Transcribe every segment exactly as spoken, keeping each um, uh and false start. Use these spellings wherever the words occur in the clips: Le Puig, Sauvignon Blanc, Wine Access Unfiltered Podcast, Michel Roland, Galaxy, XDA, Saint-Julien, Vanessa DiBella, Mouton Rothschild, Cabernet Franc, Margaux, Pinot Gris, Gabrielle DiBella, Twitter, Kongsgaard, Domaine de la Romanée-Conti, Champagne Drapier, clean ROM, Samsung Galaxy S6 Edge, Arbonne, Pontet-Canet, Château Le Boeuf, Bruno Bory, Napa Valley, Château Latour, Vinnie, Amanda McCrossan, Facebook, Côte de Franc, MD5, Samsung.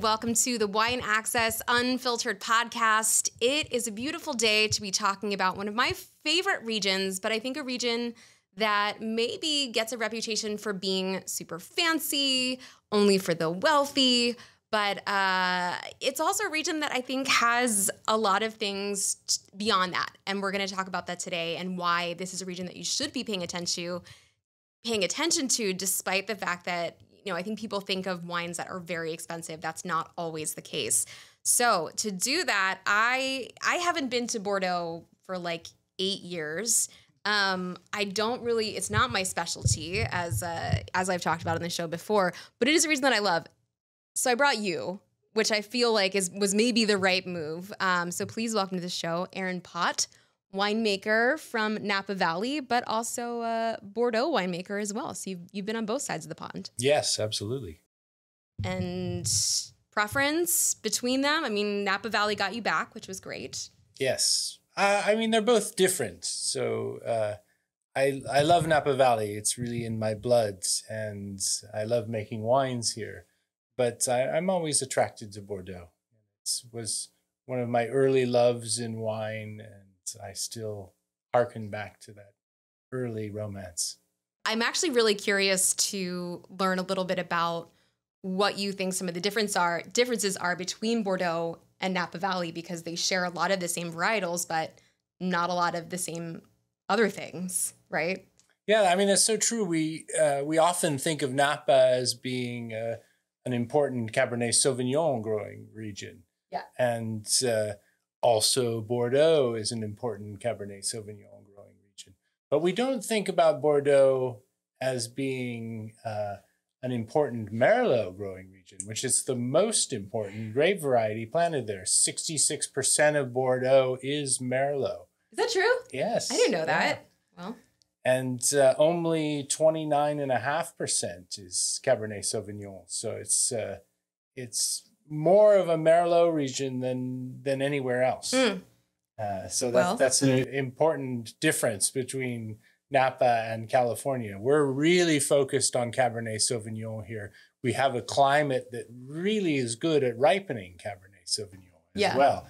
and welcome to the Wine Access Unfiltered Podcast. It is a beautiful day to be talking about one of my favorite regions, but I think a region that maybe gets a reputation for being super fancy, only for the wealthy, but uh, it's also a region that I think has a lot of things beyond that. And we're going to talk about that today and why this is a region that you should be paying attention to, paying attention to, despite the fact that, you know, I think people think of wines that are very expensive. That's not always the case. So to do that, I I haven't been to Bordeaux for like eight years. Um, I don't really, it's not my specialty, as uh, as I've talked about on the show before, but it is a reason that I love. So I brought you, which I feel like is was maybe the right move. Um, so please welcome to the show, Aaron Pott, winemaker from Napa Valley, but also a Bordeaux winemaker as well. So you've, you've been on both sides of the pond. Yes, absolutely. And preference between them? I mean, Napa Valley got you back, which was great. Yes. Uh, I mean, they're both different. So uh, I, I love Napa Valley. It's really in my blood, and I love making wines here. But I, I'm always attracted to Bordeaux. It was one of my early loves in wine, and I still hearken back to that early romance. I'm actually really curious to learn a little bit about what you think some of the difference are, differences are between Bordeaux and Napa Valley, because they share a lot of the same varietals, but not a lot of the same other things, right? Yeah, I mean, that's so true. We, uh, we often think of Napa as being uh, an important Cabernet Sauvignon growing region. Yeah. And uh, also, Bordeaux is an important Cabernet Sauvignon growing region. But we don't think about Bordeaux as being uh, an important Merlot growing region, which is the most important grape variety planted there. sixty-six percent of Bordeaux is Merlot. Is that true? Yes. I didn't know that. Yeah. Well. And uh, only twenty-nine point five percent is Cabernet Sauvignon. So it's uh, it's... more of a Merlot region than than anywhere else. Mm. Uh, so that, well, that's an important difference between Napa and California. We're really focused on Cabernet Sauvignon here. We have a climate that really is good at ripening Cabernet Sauvignon as yeah. well.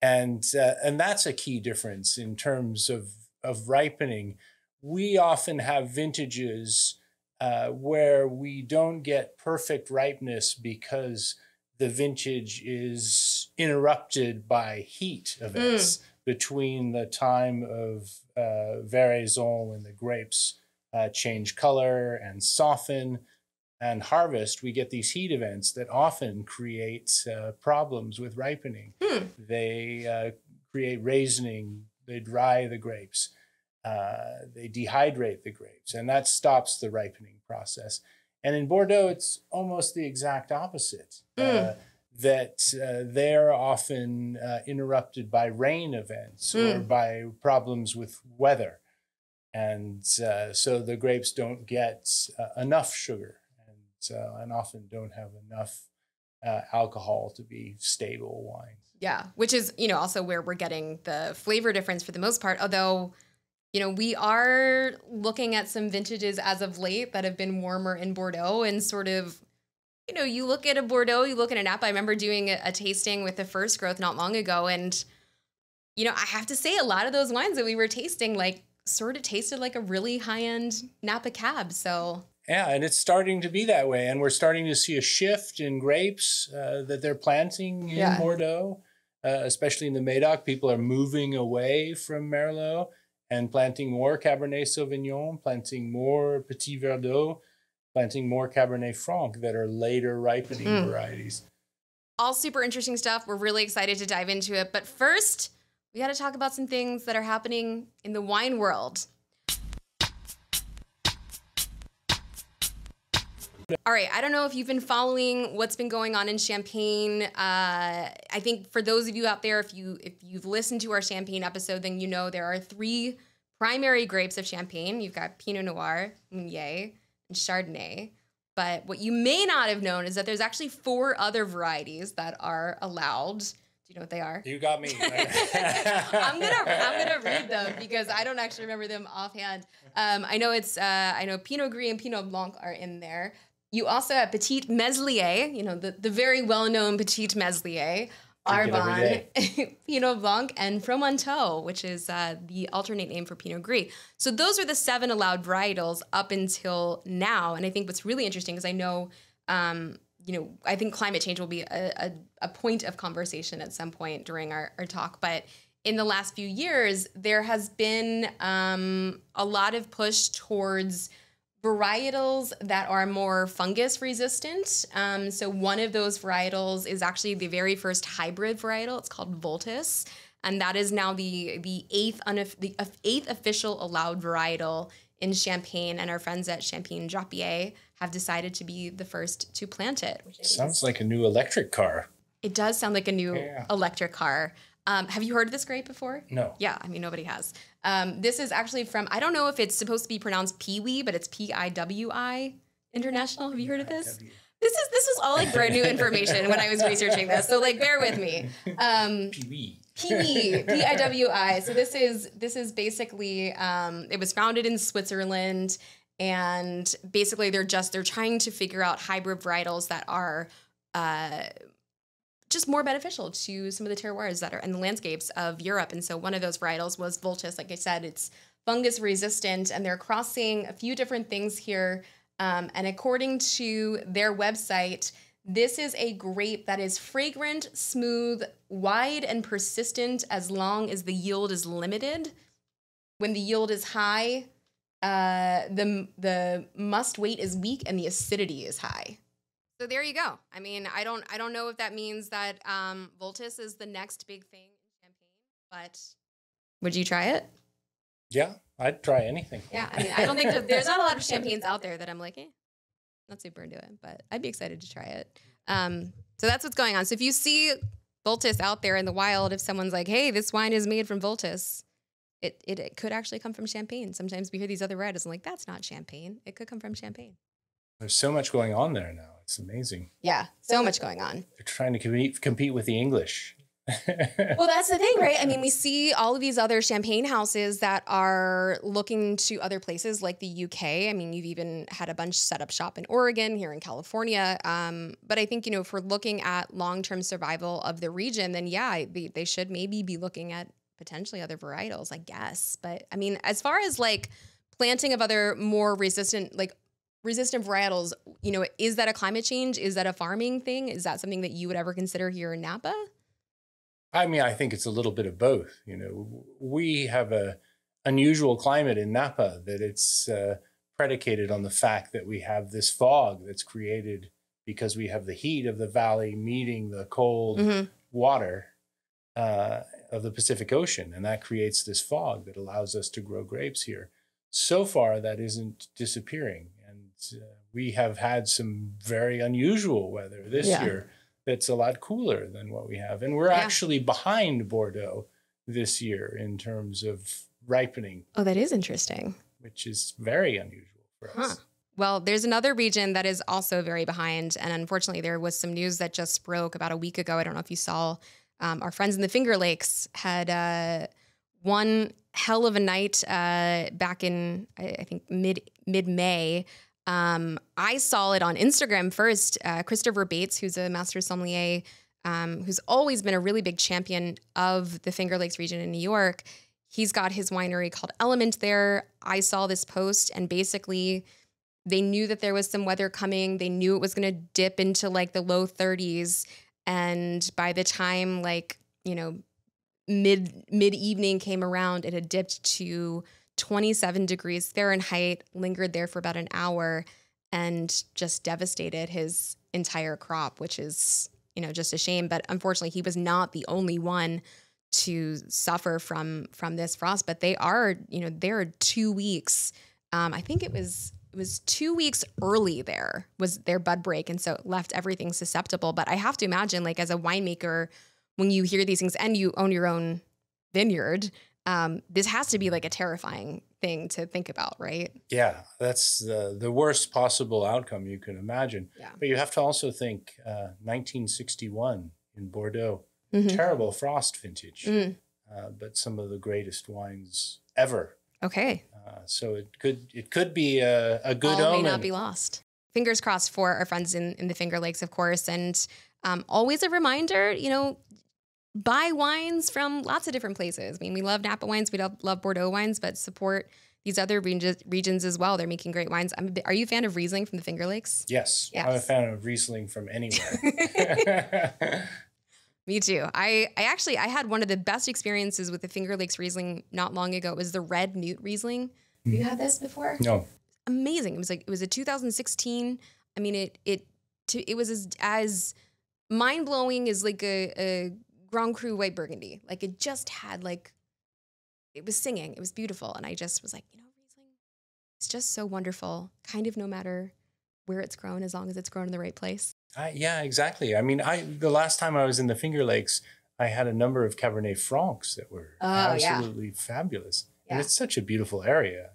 And, uh, and that's a key difference in terms of, of ripening. We often have vintages uh, where we don't get perfect ripeness because the vintage is interrupted by heat events mm. between the time of uh, veraison, when the grapes uh, change color and soften, and harvest. We get these heat events that often create uh, problems with ripening. Mm. They uh, create raisining, they dry the grapes, uh, they dehydrate the grapes, and that stops the ripening process. And in Bordeaux, it's almost the exact opposite, mm. uh, that uh, they're often uh, interrupted by rain events mm. or by problems with weather. And uh, so the grapes don't get uh, enough sugar, and, uh, and often don't have enough uh, alcohol to be stable wines. Yeah, which is, you know, also where we're getting the flavor difference for the most part, although... you know, we are looking at some vintages as of late that have been warmer in Bordeaux, and sort of, you know, you look at a Bordeaux, you look at a Napa. I remember doing a, a tasting with the first growth not long ago. And, you know, I have to say a lot of those wines that we were tasting, like, sort of tasted like a really high end Napa cab. So. Yeah. And it's starting to be that way. And we're starting to see a shift in grapes uh, that they're planting in yeah. Bordeaux, uh, especially in the Médoc. People are moving away from Merlot and planting more Cabernet Sauvignon, planting more Petit Verdot, planting more Cabernet Franc that are later ripening mm. varieties. All super interesting stuff. We're really excited to dive into it. But first, we got to talk about some things that are happening in the wine world. All right. I don't know if you've been following what's been going on in Champagne. Uh, I think for those of you out there, if, you, if you've listened to our Champagne episode, then you know there are three primary grapes of Champagne. You've got Pinot Noir, Meunier, and Chardonnay. But what you may not have known is that there's actually four other varieties that are allowed. Do you know what they are? You got me. I'm going to I'm gonna read them because I don't actually remember them offhand. Um, I know it's uh, I know Pinot Gris and Pinot Blanc are in there. You also have Petit Meslier, you know, the, the very well-known Petit Meslier, Arbonne, Pinot Blanc, and Fromanteau, which is uh, the alternate name for Pinot Gris. So those are the seven allowed varietals up until now. And I think what's really interesting is I know, um, you know, I think climate change will be a, a, a point of conversation at some point during our, our talk. But in the last few years, there has been um, a lot of push towards varietals that are more fungus resistant. Um, so one of those varietals is actually the very first hybrid varietal. It's called Voltis. And that is now the, the, eighth, the eighth official allowed varietal in Champagne. And our friends at Champagne Drapier have decided to be the first to plant it. Which sounds is, like a new electric car. It does sound like a new yeah. electric car. Um, have you heard of this grape before? No. Yeah, I mean, nobody has. Um, this is actually from, I don't know if it's supposed to be pronounced Piwi, but it's P I W I International. Have you heard of this? This is this is all like brand new information when I was researching this. So like, bear with me. Um, Piwi. Piwi, P I W I. So this is, this is basically, um, it was founded in Switzerland, and basically they're just, they're trying to figure out hybrid varietals that are, uh, just more beneficial to some of the terroirs that are in the landscapes of Europe. And so one of those varietals was Voltis. Like I said, it's fungus resistant, and they're crossing a few different things here. Um, and according to their website, this is a grape that is fragrant, smooth, wide, and persistent as long as the yield is limited. When the yield is high, uh, the, the must weight is weak and the acidity is high. So there you go. I mean, I don't, I don't know if that means that um, Voltis is the next big thing in Champagne, but would you try it? Yeah, I'd try anything. Yeah, I mean, I don't think there's not a lot of Champagnes out there that I'm like, eh, not super into it, but I'd be excited to try it. Um, so that's what's going on. So if you see Voltis out there in the wild, if someone's like, hey, this wine is made from Voltis, it, it, it could actually come from Champagne. Sometimes we hear these other varieties and like, that's not Champagne. It could come from Champagne. There's so much going on there now. It's amazing. Yeah, so much going on. They're trying to compete, compete with the English. Well, that's the thing, right? I mean, we see all of these other Champagne houses that are looking to other places like the U K. I mean, you've even had a bunch set up shop in Oregon, here in California. Um, but I think, you know, if we're looking at long-term survival of the region, then yeah, they, they should maybe be looking at potentially other varietals, I guess. But I mean, as far as like planting of other more resistant, like, resistant varietals, you know, is that a climate change? Is that a farming thing? Is that something that you would ever consider here in Napa? I mean, I think it's a little bit of both. You know, we have a unusual climate in Napa that it's uh, predicated on the fact that we have this fog that's created because we have the heat of the valley meeting the cold mm-hmm. water uh, of the Pacific Ocean. And that creates this fog that allows us to grow grapes here. So far, that isn't disappearing. Uh, we have had some very unusual weather this yeah. year that's a lot cooler than what we have. And we're yeah. actually behind Bordeaux this year in terms of ripening. Oh, that is interesting. Which is very unusual for huh. us. Well, there's another region that is also very behind. And unfortunately, there was some news that just broke about a week ago. I don't know if you saw um, our friends in the Finger Lakes had uh, one hell of a night uh, back in, I, I think, mid, mid-May. Um, I saw it on Instagram first. Uh, Christopher Bates, who's a master sommelier, um, who's always been a really big champion of the Finger Lakes region in New York. He's got his winery called Element there. I saw this post, and basically they knew that there was some weather coming. They knew it was going to dip into like the low thirties. And by the time like, you know, mid mid evening came around, it had dipped to twenty-seven degrees Fahrenheit, lingered there for about an hour, and just devastated his entire crop, which is, you know, just a shame. But unfortunately, he was not the only one to suffer from from this frost. But they are, you know, they're two weeks. Um, I think it was it was two weeks early there was their bud break, and so it left everything susceptible. But I have to imagine, like, as a winemaker, when you hear these things and you own your own vineyard, Um, this has to be like a terrifying thing to think about, right? Yeah, that's the, the worst possible outcome you can imagine. Yeah. But you have to also think uh, nineteen sixty-one in Bordeaux, mm-hmm. terrible frost vintage, mm. uh, but some of the greatest wines ever. Okay. Uh, so it could it could be a, a good omen. All may not be lost. fingers crossed for our friends in, in the Finger Lakes, of course. And um, always a reminder, you know, buy wines from lots of different places. I mean, we love Napa wines. We love, love Bordeaux wines, but support these other regions, regions as well. They're making great wines. I'm a bit, are you a fan of Riesling from the Finger Lakes? Yes, yes. I'm a fan of Riesling from anywhere. Me too. I, I actually, I had one of the best experiences with the Finger Lakes Riesling not long ago. It was the Red Newt Riesling. Mm. You had this before? No. Amazing. It was like, it was a two thousand sixteen. I mean, it, it, to, it was as, as mind blowing as like a, a Grand Cru white Burgundy. Like it just had like, it was singing. It was beautiful. And I just was like, you know, Riesling, it's just so wonderful. Kind of no matter where it's grown, as long as it's grown in the right place. Uh, yeah, exactly. I mean, I the last time I was in the Finger Lakes, I had a number of Cabernet Francs that were oh, absolutely yeah. fabulous. Yeah. And it's such a beautiful area.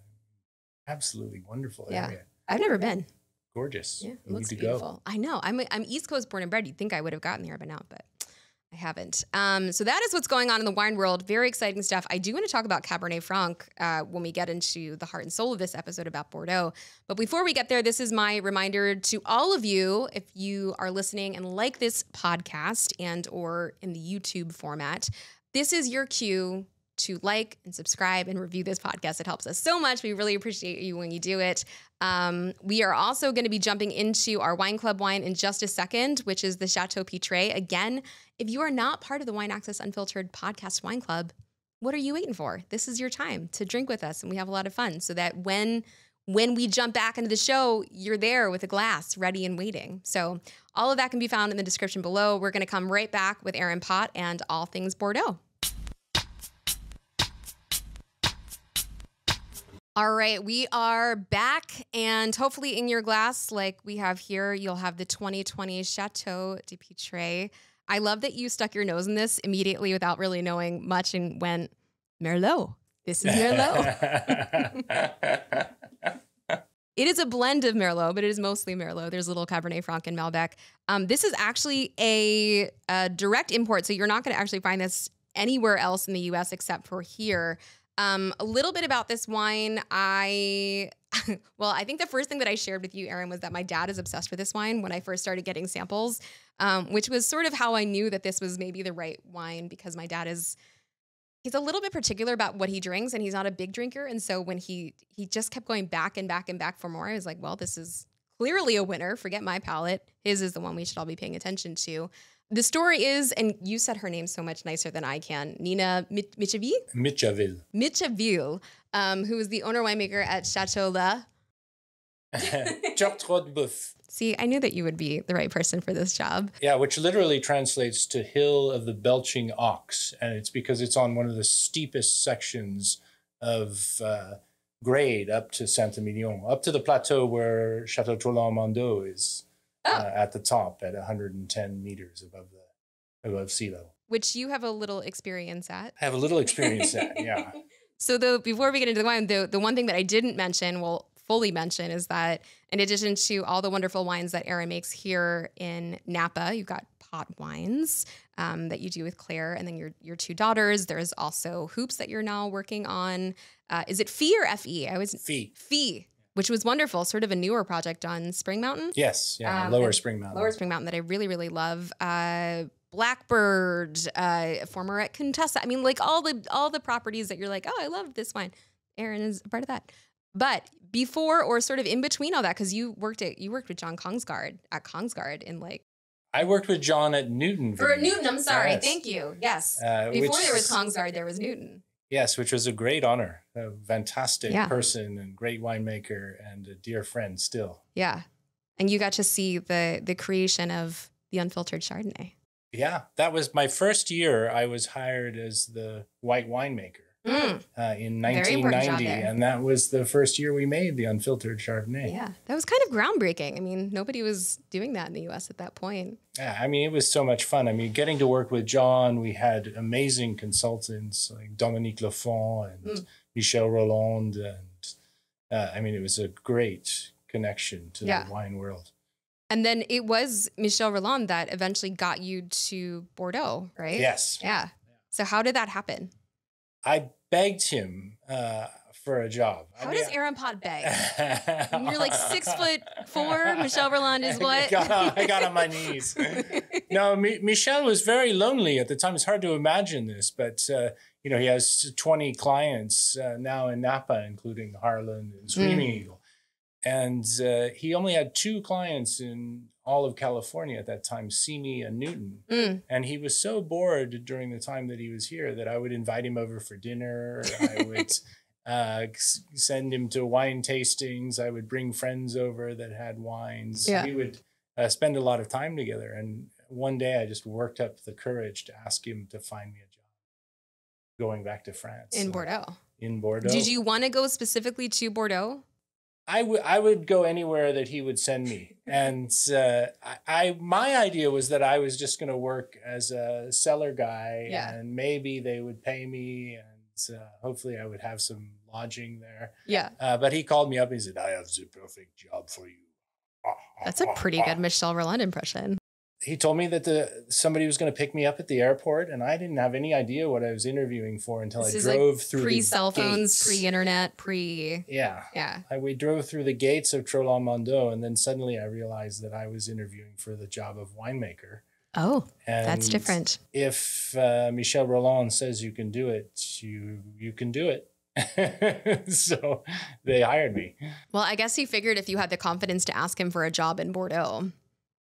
Absolutely wonderful yeah. area. I've never been. Gorgeous. Yeah, it looks beautiful. Go. I know. I'm, I'm East Coast born and bred. You'd think I would have gotten there by now, but I haven't. Um, so that is what's going on in the wine world. Very exciting stuff. I do want to talk about Cabernet Franc uh, when we get into the heart and soul of this episode about Bordeaux. But before we get there, this is my reminder to all of you, if you are listening and like this podcast and or in the YouTube format, this is your cue to like and subscribe and review this podcast. It helps us so much. We really appreciate you when you do it. Um, we are also going to be jumping into our wine club wine in just a second, which is the Chateau Pitray. Again, if you are not part of the Wine Access Unfiltered Podcast Wine Club, what are you waiting for? This is your time to drink with us, and we have a lot of fun so that when when we jump back into the show, you're there with a glass ready and waiting. So all of that can be found in the description below. We're going to come right back with Aaron Pott and all things Bordeaux. All right, we are back, and hopefully in your glass, like we have here, you'll have the twenty twenty Chateau de Pitray. I love that you stuck your nose in this immediately without really knowing much and went, Merlot. This is Merlot. It is a blend of Merlot, but it is mostly Merlot. There's a little Cabernet Franc and Malbec. Um, this is actually a, a direct import, so you're not going to actually find this anywhere else in the U S except for here. Um, a little bit about this wine. I, well, I think the first thing that I shared with you, Aaron, was that my dad is obsessed with this wine when I first started getting samples, um, which was sort of how I knew that this was maybe the right wine, because my dad is, he's a little bit particular about what he drinks, and he's not a big drinker. And so when he, he just kept going back and back and back for more, I was like, well, this is clearly a winner. Forget my palate. His is the one we should all be paying attention to. The story is, and you said her name so much nicer than I can, Nina Michaville? Michaville. Michaville, um, who is the owner winemaker at Chateau Le... Château de Boeuf. See, I knew that you would be the right person for this job. Yeah, which literally translates to Hill of the Belching Ox. And it's because it's on one of the steepest sections of uh, grade up to Saint-Émilion, up to the plateau where Château Troplong Mondot is. Oh. Uh, at the top at one hundred ten meters above the above sea level. Which you have a little experience at. I have a little experience at, yeah. So the, before we get into the wine, the, the one thing that I didn't mention, well, fully mention, is that in addition to all the wonderful wines that Aaron makes here in Napa, you've got pot wines um, that you do with Claire and then your, your two daughters. There's also hoops that you're now working on. Uh, is it Fee or F E? I was Fee. Fee. Which was wonderful, sort of a newer project on Spring Mountain. Yes, yeah, um, Lower Spring Mountain. Lower Spring Mountain that I really, really love. Uh, Blackbird, uh, former at Contessa. I mean, like all the all the properties that you're like, oh, I love this wine. Aaron is a part of that. But before or sort of in between all that, because you worked at you worked with John Kongsgaard at Kongsgaard in like. I worked with John at Newton. Or at Newton, I'm sorry. Yes. Thank you. Yes. Uh, before which... there was Kongsgaard, there was Newton. Yes, which was a great honor, a fantastic yeah. person and great winemaker and a dear friend still. Yeah. And you got to see the the creation of the unfiltered Chardonnay. Yeah, that was my first year. I was hired as the white winemaker mm. uh, in nineteen ninety. And that was the first year we made the unfiltered Chardonnay. Yeah, that was kind of groundbreaking. I mean, nobody was doing that in the U S at that point. Yeah, I mean, it was so much fun. I mean, getting to work with John, we had amazing consultants like Dominique Lafont and mm. Michel Roland. And uh, I mean, it was a great connection to yeah. the wine world. And then it was Michel Roland that eventually got you to Bordeaux, right? Yes. Yeah. yeah. So how did that happen? I begged him uh, for a job. How I mean, does Aaron Pott beg? You're like six foot four. Michel Roland is what? I got on, I got on my knees. No, M- Michel was very lonely at the time. It's hard to imagine this, but uh, you know, he has twenty clients uh, now in Napa, including Harlan and Screaming mm. Eagle. And uh, he only had two clients in all of California at that time, Simi and Newton. Mm. And he was so bored during the time that he was here that I would invite him over for dinner. I would uh, send him to wine tastings. I would bring friends over that had wines. Yeah. We would uh, spend a lot of time together. And one day I just worked up the courage to ask him to find me a job going back to France. In Bordeaux. In Bordeaux. Did you want to go specifically to Bordeaux? I would I would go anywhere that he would send me, and uh, I, I my idea was that I was just going to work as a cellar guy, yeah. and maybe they would pay me, and uh, hopefully I would have some lodging there. Yeah. Uh, but he called me up and he said, "I have the perfect job for you." That's a pretty good Michel Roland impression. He told me that the somebody was going to pick me up at the airport, and I didn't have any idea what I was interviewing for until this I drove like through pre cell phones, pre internet, pre yeah yeah. I, we drove through the gates of Troplong Mondot, and then suddenly I realized that I was interviewing for the job of winemaker. Oh, and that's different. If uh, Michel Roland says you can do it, you you can do it. So they hired me. Well, I guess he figured if you had the confidence to ask him for a job in Bordeaux,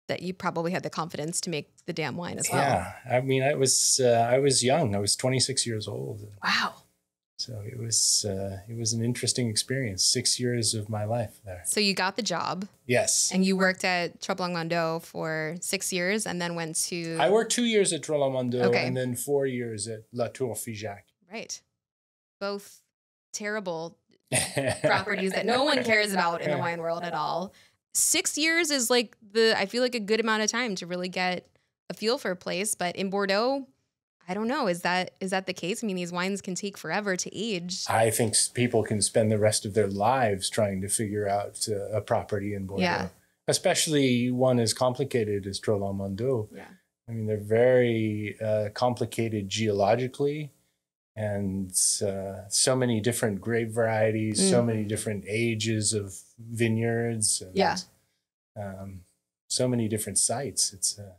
that you probably had the confidence to make the damn wine as well. Yeah, I mean, I was uh, I was young. I was twenty-six years old. Wow. So it was uh, it was an interesting experience. Six years of my life there. So you got the job. Yes. And you worked at Troplong Mondot for six years, and then went to. I worked two years at Troplong Mondot, okay. and then four years at La Tour Figeac. Right. Both terrible properties that no one cares about in the wine world at all. Six years is like the, I feel like a good amount of time to really get a feel for a place. But in Bordeaux, I don't know. Is that, is that the case? I mean, these wines can take forever to age. I think people can spend the rest of their lives trying to figure out a, a property in Bordeaux, yeah. especially one as complicated as Troplong Mondot. Yeah. I mean, they're very uh, complicated geologically. And uh, so many different grape varieties, mm. so many different ages of vineyards. And, yeah. Um, so many different sites. It's uh,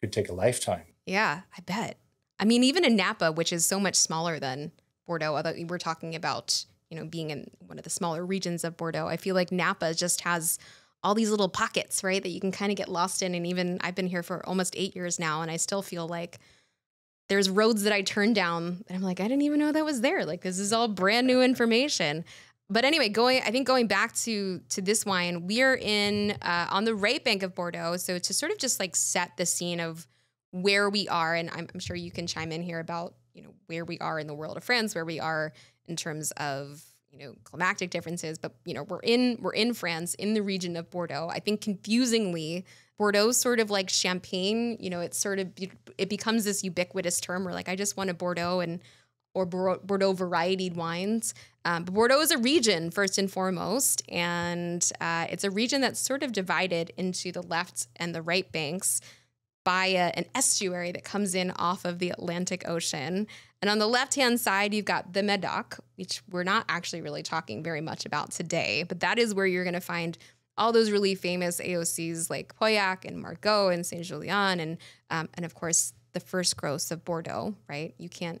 could take a lifetime. Yeah, I bet. I mean, even in Napa, which is so much smaller than Bordeaux, although we're talking about, you know, being in one of the smaller regions of Bordeaux, I feel like Napa just has all these little pockets, right, that you can kind of get lost in. And even I've been here for almost eight years now, and I still feel like there's roads that I turned down and I'm like, I didn't even know that was there. Like, this is all brand new information. But anyway, going, I think going back to, to this wine, we are in, uh, on the right bank of Bordeaux. So to sort of just like set the scene of where we are, and I'm, I'm sure you can chime in here about, you know, where we are in the world of France, where we are in terms of, you know, climatic differences, but you know, we're in, we're in France, in the region of Bordeaux. I think confusingly, Bordeaux's sort of like Champagne, you know, it's sort of, it becomes this ubiquitous term where like, I just want a Bordeaux and, or Bordeaux varietied wines. Um, but Bordeaux is a region first and foremost. And uh, it's a region that's sort of divided into the left and the right banks by a, an estuary that comes in off of the Atlantic Ocean. And on the left-hand side, you've got the Médoc, which we're not actually really talking very much about today, but that is where you're going to find all those really famous A O Cs like Pauillac and Margaux and Saint-Julien and, um, and of course, the first growths of Bordeaux, right? You can't,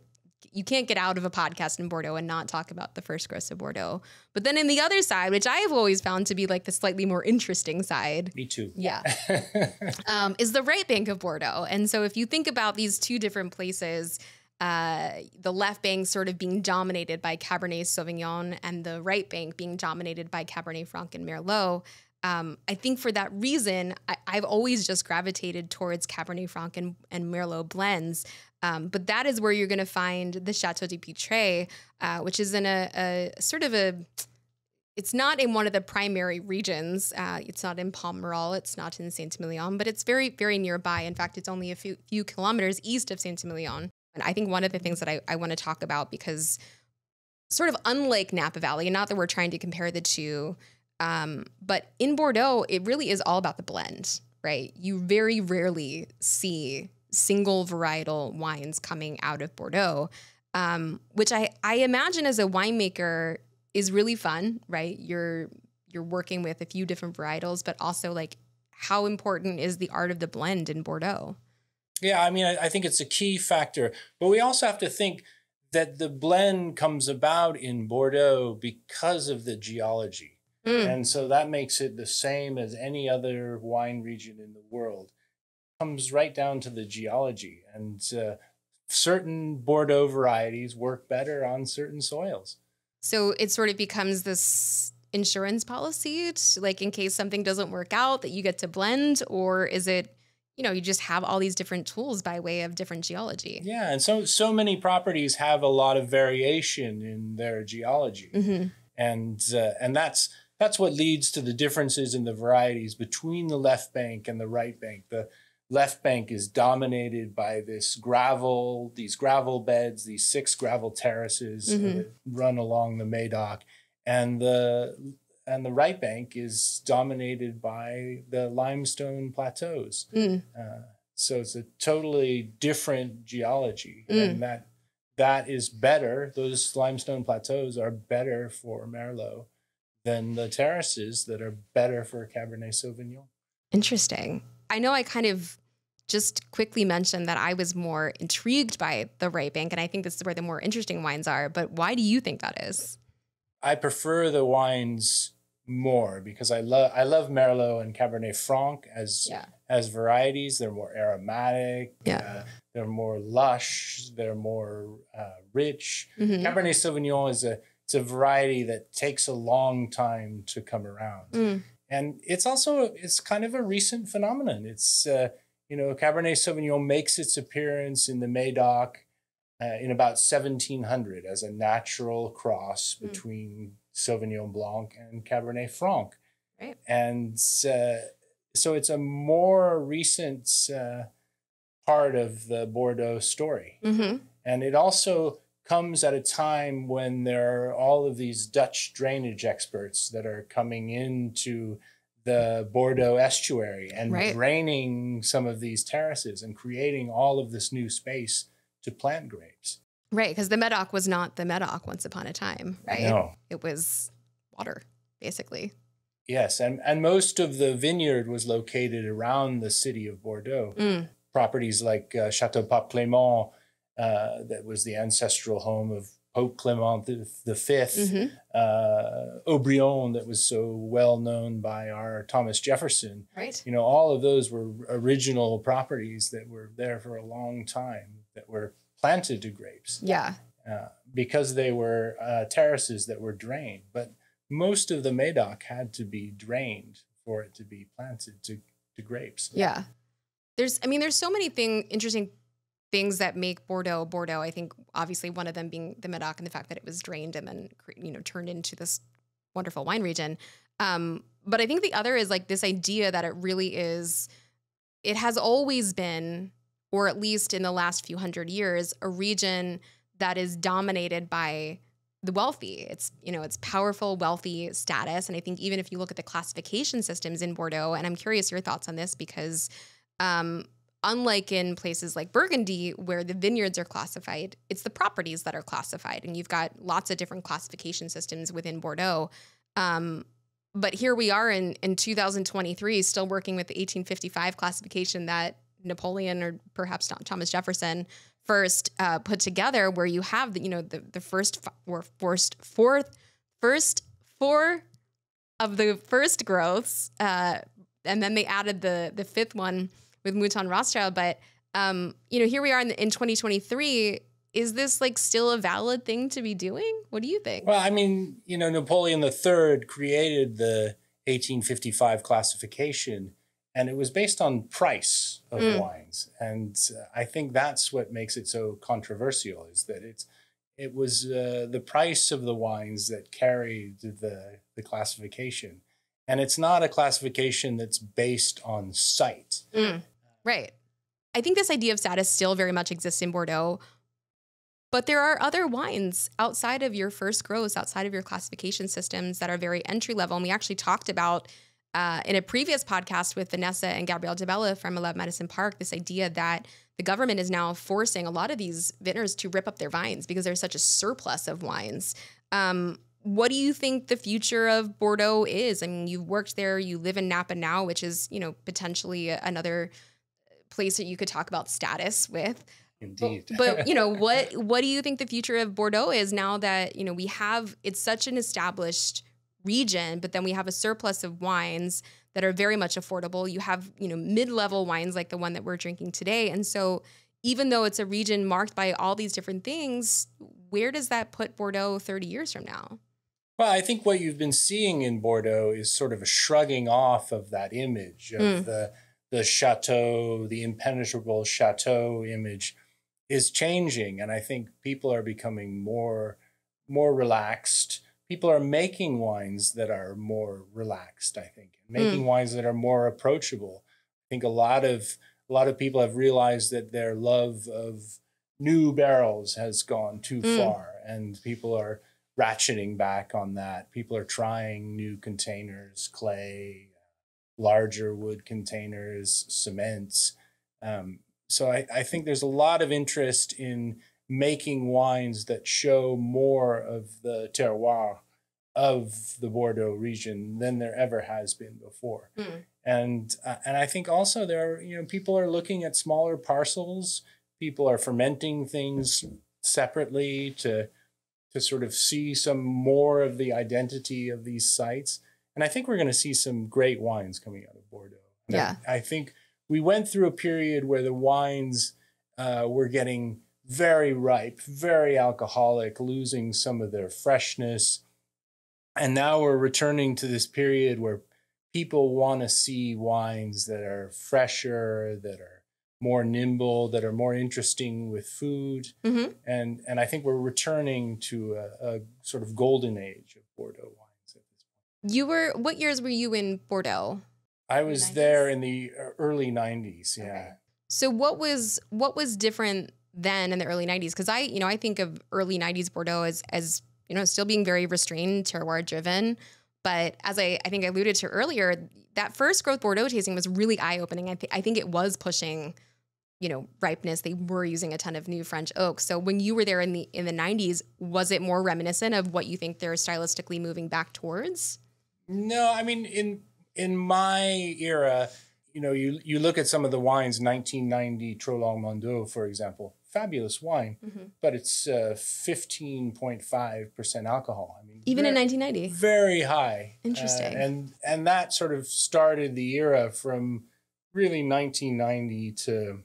you can't get out of a podcast in Bordeaux and not talk about the first growths of Bordeaux. But then in the other side, which I have always found to be like the slightly more interesting side. Me too. Yeah. um, is the right bank of Bordeaux. And so if you think about these two different places, Uh, the left bank sort of being dominated by Cabernet Sauvignon and the right bank being dominated by Cabernet Franc and Merlot. Um, I think for that reason, I, I've always just gravitated towards Cabernet Franc and, and Merlot blends. Um, but that is where you're going to find the Chateau de Pitray, uh, which is in a, a sort of a, it's not in one of the primary regions. Uh, it's not in Pomerol. It's not in Saint-Émilion, but it's very, very nearby. In fact, it's only a few, few kilometers east of Saint-Émilion. And I think one of the things that I, I want to talk about, because sort of unlike Napa Valley, and not that we're trying to compare the two, um, but in Bordeaux, it really is all about the blend, right? You very rarely see single varietal wines coming out of Bordeaux, um, which I, I imagine as a winemaker is really fun, right? You're you're working with a few different varietals, but also like how important is the art of the blend in Bordeaux? Yeah, I mean, I, I think it's a key factor, but we also have to think that the blend comes about in Bordeaux because of the geology. Mm. And so that makes it the same as any other wine region in the world. It comes right down to the geology, and uh, certain Bordeaux varieties work better on certain soils. So it sort of becomes this insurance policy, to, like in case something doesn't work out that you get to blend, or is it, you know, you just have all these different tools by way of different geology. Yeah. And so, so many properties have a lot of variation in their geology. Mm-hmm. And, uh, and that's, that's what leads to the differences in the varieties between the left bank and the right bank. The left bank is dominated by this gravel, these gravel beds, these six gravel terraces mm-hmm. that run along the Médoc, and the and the right bank is dominated by the limestone plateaus. Mm. Uh, so it's a totally different geology, mm. and that that is better. Those limestone plateaus are better for Merlot than the terraces that are better for Cabernet Sauvignon. Interesting. I know I kind of just quickly mentioned that I was more intrigued by the right bank, and I think this is where the more interesting wines are, but why do you think that is? I prefer the wines more because I love I love Merlot and Cabernet Franc as yeah. as varieties. They're more aromatic. Yeah. Uh, they're more lush. They're more uh, rich. Mm-hmm. Cabernet Sauvignon is a it's a variety that takes a long time to come around, mm. and it's also it's kind of a recent phenomenon. It's uh, you know, Cabernet Sauvignon makes its appearance in the Médoc Uh, in about seventeen hundred as a natural cross between mm. Sauvignon Blanc and Cabernet Franc. Right. And uh, so it's a more recent uh, part of the Bordeaux story. Mm-hmm. And it also comes at a time when there are all of these Dutch drainage experts that are coming into the Bordeaux estuary and right. draining some of these terraces and creating all of this new space to plant grapes. Right, because the Médoc was not the Médoc once upon a time, right? No. It was water, basically. Yes, and, and most of the vineyard was located around the city of Bordeaux. Mm. Properties like uh, Chateau Pape Clément, uh, that was the ancestral home of Pope Clement the, the Fifth, mm-hmm. uh, Aubryon, that was so well known by our Thomas Jefferson. Right. You know, all of those were original properties that were there for a long time, that were planted to grapes. Yeah. Uh, because they were uh, terraces that were drained. But most of the Médoc had to be drained for it to be planted to, to grapes. Yeah. There's, I mean, there's so many thing, interesting things that make Bordeaux, Bordeaux. I think obviously one of them being the Médoc and the fact that it was drained and then, you know, turned into this wonderful wine region. Um, but I think the other is like this idea that it really is, it has always been, or at least in the last few hundred years, a region that is dominated by the wealthy. It's, you know, it's powerful, wealthy status. And I think even if you look at the classification systems in Bordeaux, and I'm curious your thoughts on this, because um, unlike in places like Burgundy, where the vineyards are classified, it's the properties that are classified. And you've got lots of different classification systems within Bordeaux. Um, but here we are in, in two thousand twenty-three, still working with the eighteen fifty-five classification that Napoleon, or perhaps Thomas Jefferson, first uh, put together, where you have the, you know, the the first or first fourth first four of the first growths, uh, and then they added the the fifth one with Mouton Rothschild. But um, you know, here we are in, in twenty twenty-three. Is this like still a valid thing to be doing? What do you think? Well, I mean, you know, Napoleon the Third created the eighteen fifty-five classification, and it was based on price of mm. wines. And uh, I think that's what makes it so controversial, is that it's, it was uh, the price of the wines that carried the, the classification. And it's not a classification that's based on site. Mm. Right. I think this idea of status still very much exists in Bordeaux, but there are other wines outside of your first grows, outside of your classification systems, that are very entry level. And we actually talked about Uh, in a previous podcast with Vanessa and Gabrielle DiBella from I Love Medicine Park, this idea that the government is now forcing a lot of these vintners to rip up their vines because there's such a surplus of wines. Um, what do you think the future of Bordeaux is? I mean, you've worked there, you live in Napa now, which is, you know, potentially another place that you could talk about status with. Indeed. But, but you know, what, what do you think the future of Bordeaux is now that, you know, we have, it's such an established region, but then we have a surplus of wines that are very much affordable. You have, you know, mid-level wines like the one that we're drinking today. And so even though it's a region marked by all these different things, where does that put Bordeaux thirty years from now? Well, I think what you've been seeing in Bordeaux is sort of a shrugging off of that image of mm. the, the chateau, the impenetrable chateau image is changing. And I think people are becoming more, more relaxed. People are making wines that are more relaxed, I think, making mm. wines that are more approachable. I think a lot of a lot of people have realized that their love of new barrels has gone too mm. far, and people are ratcheting back on that. People are trying new containers, clay, larger wood containers, cements. Um, so I, I think there's a lot of interest in making wines that show more of the terroir of the Bordeaux region than there ever has been before. Mm. And uh, and I think also there are, you know, people are looking at smaller parcels. People are fermenting things separately to to sort of see some more of the identity of these sites. And I think we're going to see some great wines coming out of Bordeaux. And yeah. I, I think we went through a period where the wines uh, were getting very ripe, very alcoholic, losing some of their freshness. And now we're returning to this period where people want to see wines that are fresher, that are more nimble, that are more interesting with food. Mm-hmm. And, and I think we're returning to a, a sort of golden age of Bordeaux wines at this point. You were, what years were you in Bordeaux? I was in the there in the early nineties, yeah. Okay. So what was, what was different then in the early nineties? Because I, you know, I think of early nineties Bordeaux as, as, you know, still being very restrained, terroir driven. But as I, I think I alluded to earlier, that first growth Bordeaux tasting was really eye opening. I, th I think it was pushing, you know, ripeness. They were using a ton of new French oaks. So when you were there in the, in the nineties, was it more reminiscent of what you think they're stylistically moving back towards? No, I mean, in, in my era, you know, you, you look at some of the wines, nineteen ninety Troplong Mondot, for example, fabulous wine, mm-hmm. but it's fifteen point five percent uh, alcohol. I mean, even in nineteen ninety? Very high. Interesting. Uh, and, and that sort of started the era from really nineteen ninety to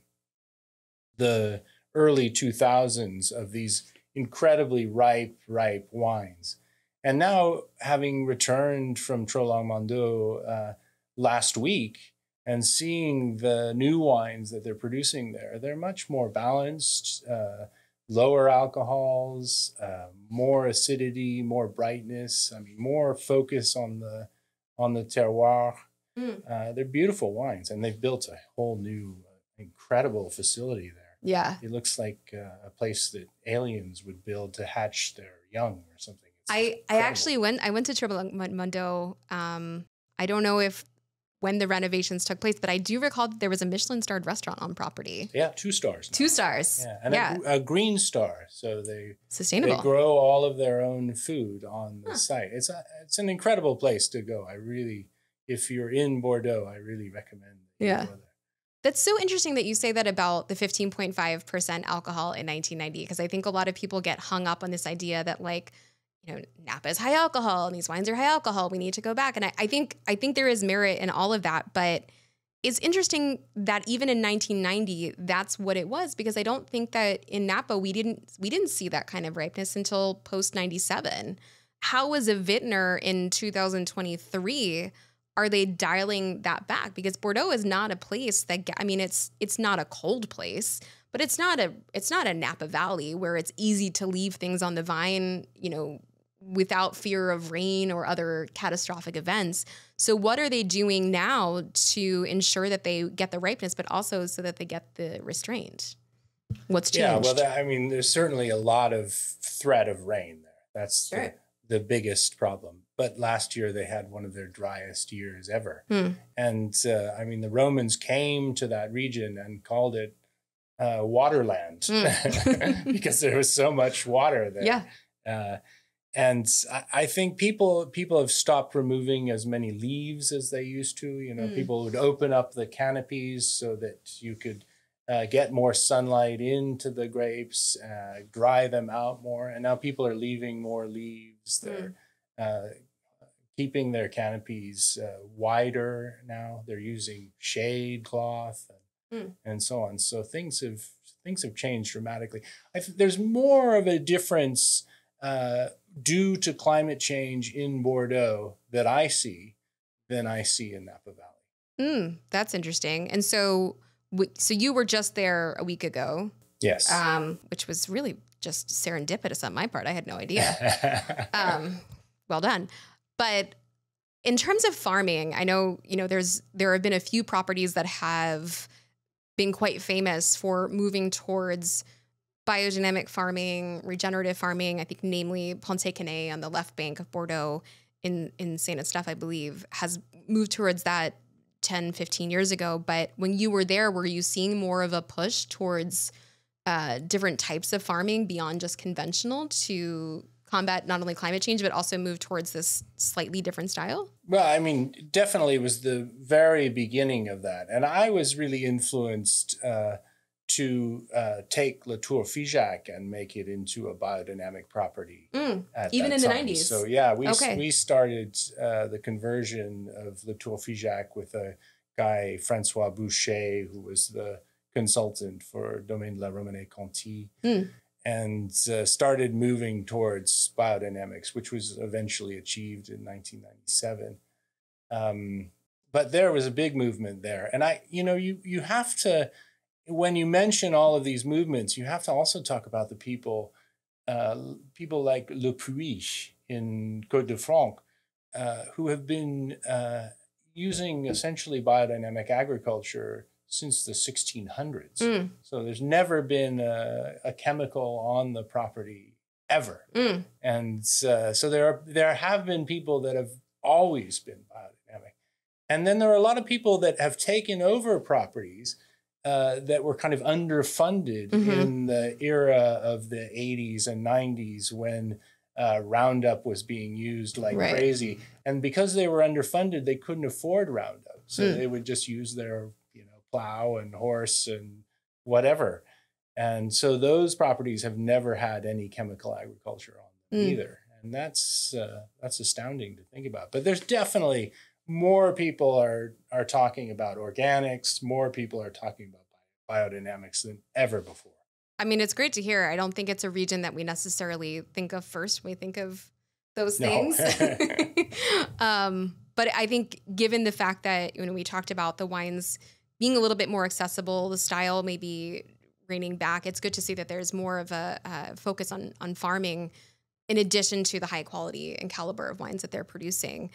the early two thousands of these incredibly ripe, ripe wines. And now, having returned from Troplong Mondot uh, last week, and seeing the new wines that they're producing there, they're much more balanced, uh, lower alcohols, uh, more acidity, more brightness. I mean, more focus on the on the terroir. Mm. Uh, they're beautiful wines, and they've built a whole new, uh, incredible facility there. Yeah, it looks like uh, a place that aliens would build to hatch their young or something. It's I incredible. I actually went I went to Troplong Mondot. Um, I don't know if. when the renovations took place, but I do recall that there was a Michelin-starred restaurant on property. Yeah, two stars. Now. Two stars. Yeah, and yeah. A, a green star, so they sustainable. They grow all of their own food on the huh. site. It's a, it's an incredible place to go. I really, if you're in Bordeaux, I really recommend. That you yeah, go there. That's so interesting that you say that about the fifteen point five percent alcohol in nineteen ninety, because I think a lot of people get hung up on this idea that like, you know, Napa is high alcohol and these wines are high alcohol. We need to go back. And I, I think I think there is merit in all of that. But it's interesting that even in nineteen ninety, that's what it was, because I don't think that in Napa we didn't we didn't see that kind of ripeness until post ninety-seven. How is a vintner in two thousand twenty-three? Are they dialing that back? Because Bordeaux is not a place that, I mean, it's it's not a cold place. But it's not a it's not a Napa Valley where it's easy to leave things on the vine, you know, without fear of rain or other catastrophic events. So what are they doing now to ensure that they get the ripeness, but also so that they get the restraint? What's changed? Yeah, well, that, I mean, there's certainly a lot of threat of rain there. That's sure. the, the biggest problem. But last year they had one of their driest years ever. Hmm. And uh, I mean, the Romans came to that region and called it Uh, waterland mm. because there was so much water there. Yeah. Uh, And I think people people have stopped removing as many leaves as they used to. You know, mm. people would open up the canopies so that you could uh, get more sunlight into the grapes, uh, dry them out more. And now people are leaving more leaves. They're mm. uh, keeping their canopies uh, wider now. They're using shade cloth and, mm. and so on. So things have things have changed dramatically. I th- there's more of a difference Uh, due to climate change in Bordeaux that I see than I see in Napa Valley. Mm, that's interesting. And so, so you were just there a week ago. Yes. Um, which was really just serendipitous on my part. I had no idea. um, well done. But in terms of farming, I know, you know, there's, there have been a few properties that have been quite famous for moving towards biodynamic farming, regenerative farming. I think namely Pontet-Canet on the left bank of Bordeaux in, in Saint-Estèphe, I believe, has moved towards that ten, fifteen years ago. But when you were there, were you seeing more of a push towards uh, different types of farming beyond just conventional to combat not only climate change, but also move towards this slightly different style? Well, I mean, definitely it was the very beginning of that. And I was really influenced uh, to uh, take La Tour Figeac and make it into a biodynamic property. Mm, at even in time. the nineties. So yeah, we okay. we started uh, the conversion of La Tour Figeac with a guy, Francois Boucher, who was the consultant for Domaine de la Romanée-Conti, mm. and uh, started moving towards biodynamics, which was eventually achieved in nineteen ninety-seven. Um, but there was a big movement there. And I, you know, you you have to... when you mention all of these movements, you have to also talk about the people, uh, people like Le Puig in Côte de Franc, uh, who have been uh, using essentially biodynamic agriculture since the sixteen hundreds. Mm. So there's never been a, a chemical on the property ever. Mm. And uh, so there are, there have been people that have always been biodynamic. And then there are a lot of people that have taken over properties Uh, that were kind of underfunded mm-hmm. in the era of the eighties and nineties when uh, Roundup was being used like right. crazy. And because they were underfunded, they couldn't afford Roundup. So mm. they would just use their, you know, plow and horse and whatever. And so those properties have never had any chemical agriculture on them mm. either. And that's uh, that's astounding to think about. But there's definitely... more people are are talking about organics. More people are talking about biodynamics than ever before. I mean, it's great to hear. I don't think it's a region that we necessarily think of first when we think of those no. things. um, but I think given the fact that when we talked about the wines being a little bit more accessible, the style maybe reining back, it's good to see that there's more of a uh, focus on, on farming in addition to the high quality and caliber of wines that they're producing.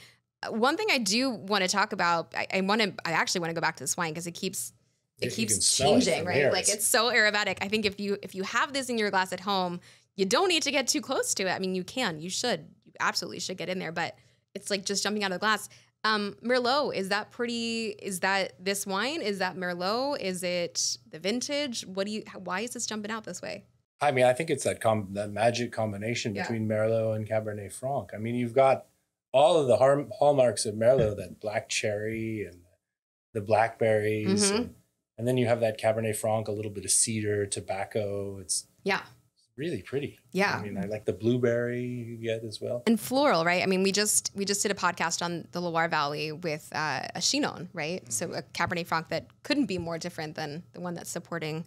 One thing I do want to talk about, I, I want to, I actually want to go back to this wine because it keeps, it yeah, keeps changing, it right? Hairs. Like it's so aromatic. I think if you, if you have this in your glass at home, you don't need to get too close to it. I mean, you can, you should, you absolutely should get in there, but it's like just jumping out of the glass. Um, Merlot, is that pretty, is that this wine? Is that Merlot? Is it the vintage? What do you, why is this jumping out this way? I mean, I think it's that com that magic combination yeah. between Merlot and Cabernet Franc. I mean, you've got all of the hallmarks of Merlot, that black cherry and the blackberries. Mm-hmm. and, and then you have that Cabernet Franc, a little bit of cedar, tobacco. It's yeah, it's really pretty. Yeah. I mean, I like the blueberry you get as well. And floral, right? I mean, we just we just did a podcast on the Loire Valley with uh, a Chinon, right? Mm-hmm. So a Cabernet Franc that couldn't be more different than the one that's supporting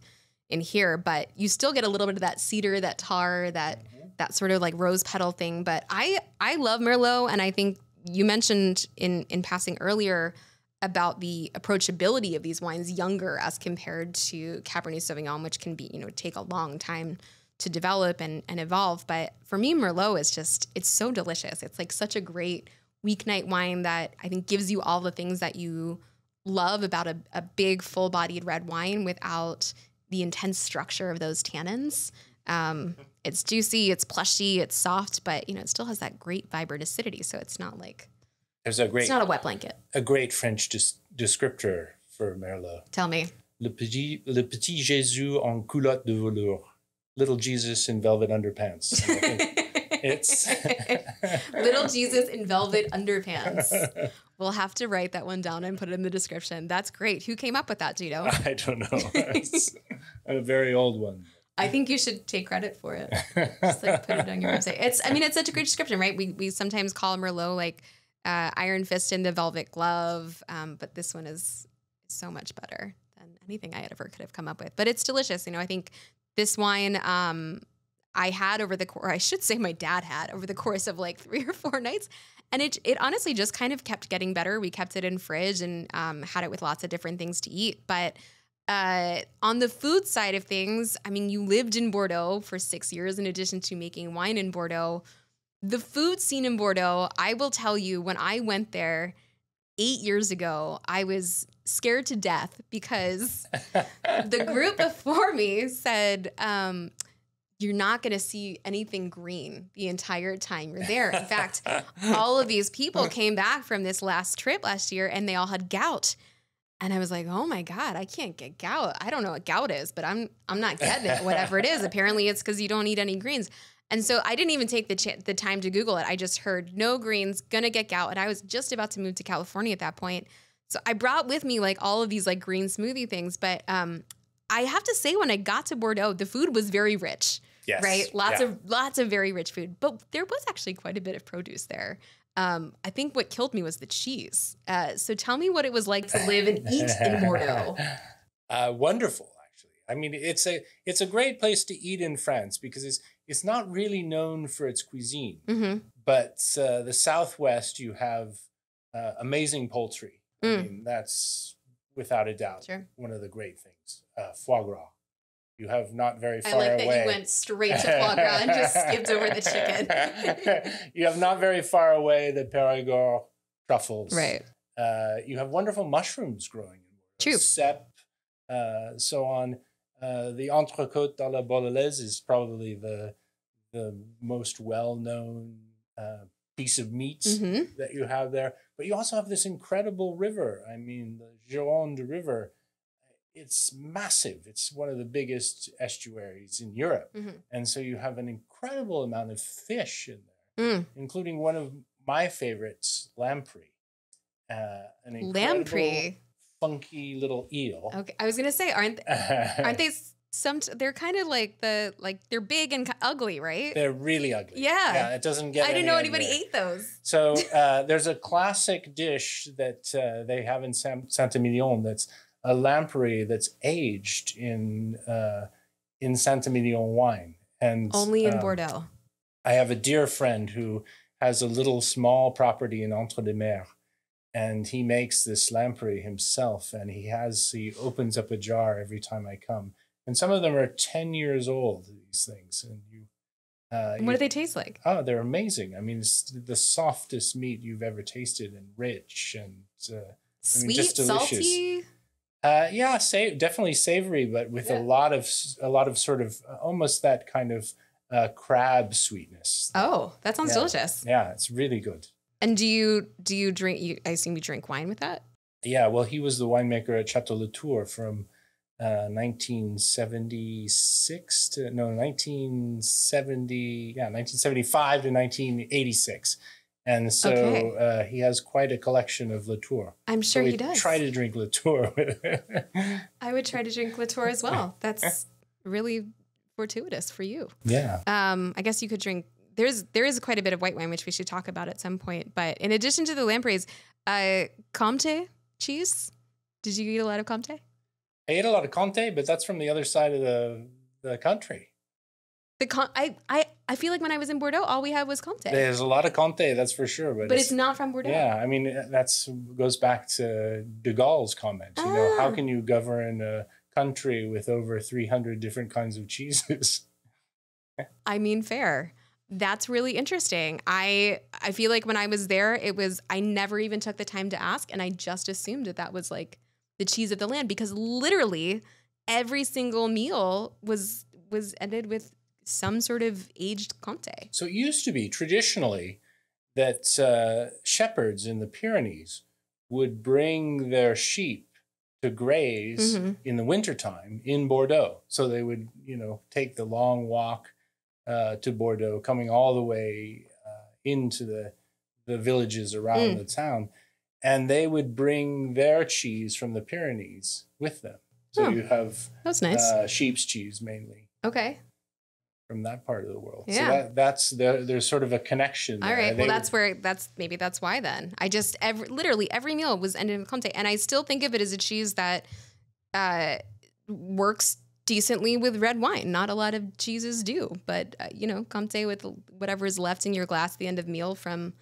in here. But you still get a little bit of that cedar, that tar, that... Mm-hmm. that sort of like rose petal thing. But I, I love Merlot. And I think you mentioned in, in passing earlier about the approachability of these wines younger as compared to Cabernet Sauvignon, which can be, you know, take a long time to develop and, and evolve. But for me, Merlot is just, it's so delicious. It's like such a great weeknight wine that I think gives you all the things that you love about a, a big full bodied red wine without the intense structure of those tannins. Um, it's juicy, it's plushy, it's soft, but you know, it still has that great vibrant acidity. So it's not like, there's a great, it's not a wet blanket. A great French dis descriptor for Merlot. Tell me. Le petit, le petit Jésus en culotte de velours. Little Jesus in velvet underpants. I think, It's Little Jesus in velvet underpants. We'll have to write that one down and put it in the description. That's great. Who came up with that, do you know? I don't know. It's a very old one. I think you should take credit for it. Just like put it on your website. It's, I mean, it's such a great description, right? We we sometimes call Merlot like uh, Iron Fist in the Velvet Glove, um, but this one is so much better than anything I ever could have come up with. But it's delicious. You know, I think this wine um, I had over the course, I should say my dad had over the course of like three or four nights. And it it honestly just kind of kept getting better. We kept it in fridge and um, had it with lots of different things to eat. But Uh, on the food side of things, I mean, you lived in Bordeaux for six years in addition to making wine in Bordeaux. The food scene in Bordeaux, I will tell you, when I went there eight years ago, I was scared to death because the group before me said, um, you're not going to see anything green the entire time you're there. In fact, all of these people came back from this last trip last year and they all had gout. And I was like, oh my God, I can't get gout. I don't know what gout is, but I'm I'm not getting it, whatever it is. Apparently it's because you don't eat any greens. And so I didn't even take the ch the time to Google it. I just heard no greens, gonna get gout. And I was just about to move to California at that point. So I brought with me like all of these like green smoothie things. But um, I have to say when I got to Bordeaux, the food was very rich, yes. right? Lots yeah. of lots of very rich food. But there was actually quite a bit of produce there. Um, I think what killed me was the cheese. Uh, so tell me what it was like to live and eat in Bordeaux. Uh, wonderful, actually. I mean, it's a it's a great place to eat in France because it's it's not really known for its cuisine. Mm-hmm. But uh, the Southwest, you have uh, amazing poultry. I mm. mean, that's without a doubt sure. one of the great things. Uh, foie gras. You have not very far away. I like that away. You went straight to foie gras and just skipped over the chicken. You have not very far away the Périgord truffles. Right. Uh, you have wonderful mushrooms growing in Bordeaux. True. Cep, uh, so on. Uh, the entrecôte à la bololaise is probably the the most well-known uh, piece of meat mm-hmm. that you have there. But you also have this incredible river. I mean, the Gironde River. It's massive. It's one of the biggest estuaries in Europe. Mm-hmm. And so you have an incredible amount of fish in there, mm. including one of my favorites, lamprey. Uh, an incredible lamprey. Funky little eel. Okay. I was going to say, aren't, aren't they some, they're kind of like the, like they're big and ugly, right? They're really ugly. Yeah. yeah it doesn't get I didn't know anybody ate those. So uh, there's a classic dish that uh, they have in Saint-Émilion that's a lamprey that's aged in uh, in Saint-Émilion wine. And only in um, Bordeaux. I have a dear friend who has a little small property in Entre-deux-Mers, and he makes this lamprey himself, and he has he opens up a jar every time I come. And some of them are ten years old, these things. And you uh, and what you, do they taste like? Oh, they're amazing. I mean, it's the softest meat you've ever tasted, and rich and uh, sweet, I mean, just delicious. Salty. Uh, yeah, sa definitely savory, but with yeah. a lot of a lot of sort of uh, almost that kind of uh, crab sweetness. Oh, that sounds yeah. delicious. Yeah, it's really good. And do you do you drink? You, I assume you drink wine with that. Yeah, well, he was the winemaker at Château Latour from uh, nineteen seventy-six to no nineteen seventy yeah nineteen seventy-five to nineteen eighty-six. And so okay. uh, he has quite a collection of Latour. I'm sure so he does. Try to drink Latour. I would try to drink Latour as well. That's really fortuitous for you. Yeah. Um, I guess you could drink. There's there is quite a bit of white wine, which we should talk about at some point. But in addition to the lampreys, uh, Comté cheese. Did you eat a lot of Comté? I ate a lot of Comté, but that's from the other side of the the country. The con I, I I feel like when I was in Bordeaux, all we had was Comté. There's a lot of Comté, that's for sure. But, but it's, it's not from Bordeaux. Yeah, I mean, that's goes back to De Gaulle's comment. Ah. You know, how can you govern a country with over three hundred different kinds of cheeses? I mean, fair. That's really interesting. I I feel like when I was there, it was I never even took the time to ask, and I just assumed that that was like the cheese of the land because literally every single meal was was ended with some sort of aged Comté. So it used to be traditionally that uh, shepherds in the Pyrenees would bring their sheep to graze mm-hmm. in the wintertime in Bordeaux. So they would, you know, take the long walk uh, to Bordeaux, coming all the way uh, into the, the villages around mm. the town. And they would bring their cheese from the Pyrenees with them. So oh, you have that's nice. uh, sheep's cheese mainly. Okay. From that part of the world. Yeah. So that, that's, the, there's sort of a connection there. All right. They well, that's would, where, that's, maybe that's why then. I just, every, literally every meal was ended in comté. And I still think of it as a cheese that uh, works decently with red wine. Not a lot of cheeses do, but uh, you know, comté with whatever is left in your glass at the end of meal from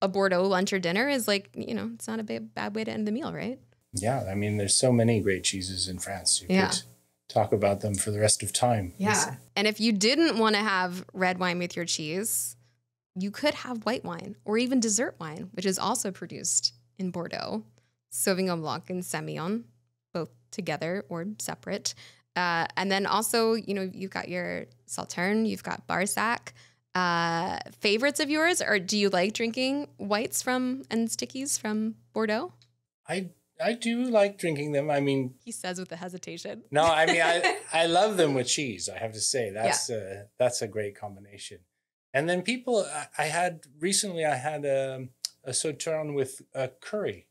a Bordeaux lunch or dinner is like, you know, it's not a bad, bad way to end the meal, right? Yeah. I mean, there's so many great cheeses in France. You yeah. could talk about them for the rest of time. Yeah. Yes. And if you didn't want to have red wine with your cheese, you could have white wine or even dessert wine, which is also produced in Bordeaux. Sauvignon Blanc and Semillon, both together or separate. Uh, and then also, you know, you've got your Sauternes, you've got Barsac. Uh, favorites of yours, or do you like drinking whites from and stickies from Bordeaux? I I do like drinking them. I mean, he says with the hesitation. No, I mean I I love them with cheese. I have to say that's yeah. a that's a great combination. And then people, I, I had recently I had a a Sauterne with a curry.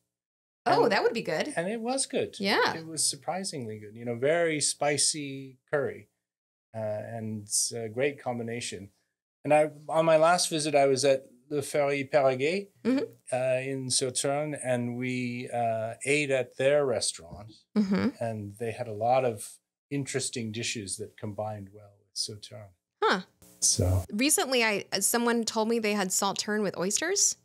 Oh, and, that would be good. And it was good. Yeah, it was surprisingly good. You know, very spicy curry, uh, and it's a great combination. And I, on my last visit, I was at Le Ferry Perreguet mm-hmm. uh, in Sauternes, and we uh, ate at their restaurant. Mm-hmm. And they had a lot of interesting dishes that combined well with Sauternes. Huh. So recently, I someone told me they had Sauternes with oysters,